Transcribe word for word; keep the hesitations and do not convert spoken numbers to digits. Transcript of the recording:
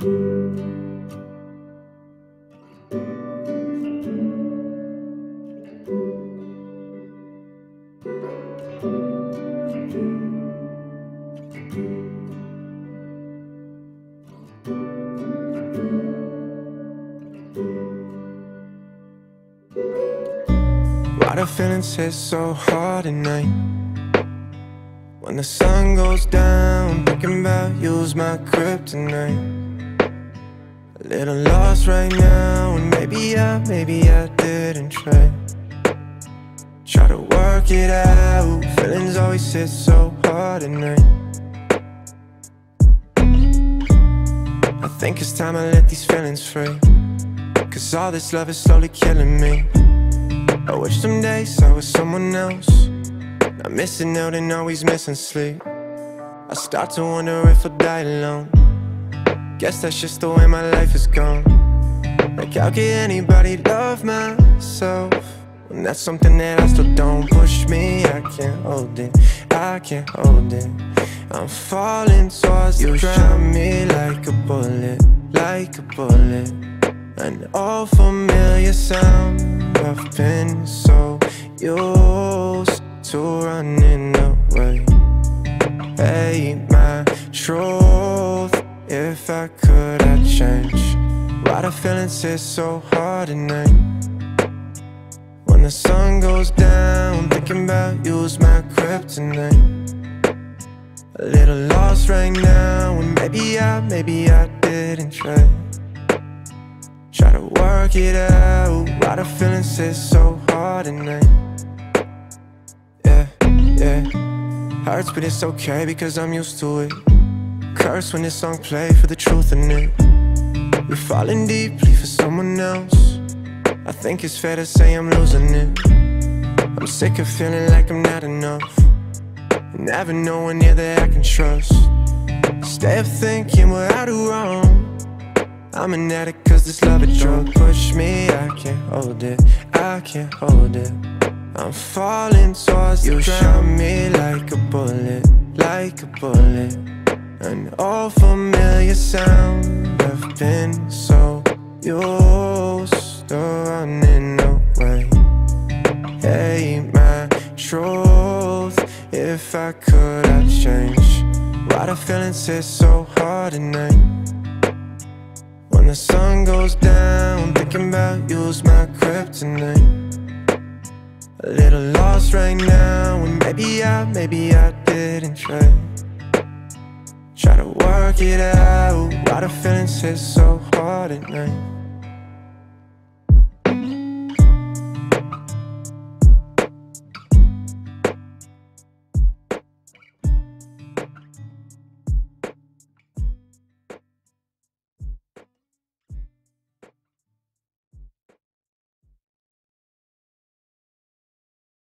Why do feelings hit so hard at night? When the sun goes down, thinking about you's my kryptonite. A little lost right now, and maybe I, maybe I didn't try. Try to work it out, feelings always hit so hard at night. I think it's time I let these feelings free, 'cause all this love is slowly killing me. I wish some days I was someone else, not missing out and always missing sleep. I start to wonder if I'll die alone, guess that's just the way my life is gone. Like, how can anybody love myself when that's something that I still don't? Push me, I can't hold it, I can't hold it. I'm falling towards the ground. You shot me like a bullet, like a bullet. An all familiar sound, I've been so used to running away. Hate my truth, if I could I'd change. Why do feelings hit so hard at night? When the sun goes down, thinking about you's my kryptonite. A little lost right now, and maybe I, maybe I didn't try. Try to work it out, why do feelings hit so hard at night? Yeah, yeah. Hurts but it's okay because I'm used to it. Curse when this song play for the truth in it. You're falling deeply for someone else, I think it's fair to say I'm losing it. I'm sick of feeling like I'm not enough, and having no one here that I can trust. Instead of thinking what I do wrong, I'm an addict 'cause this love it drug. Push me, I can't hold it, I can't hold it. I'm falling towards the ground. You shot me like a bullet, like a bullet. An all familiar sound, I've been so used to running away. Hate my truth, if I could I'd change. Why do feelings hit so hard at night? When the sun goes down, thinking about you's my kryptonite. A little lost right now, and maybe I, maybe I didn't try. Try to work it out, why do feelings hit so hard at night?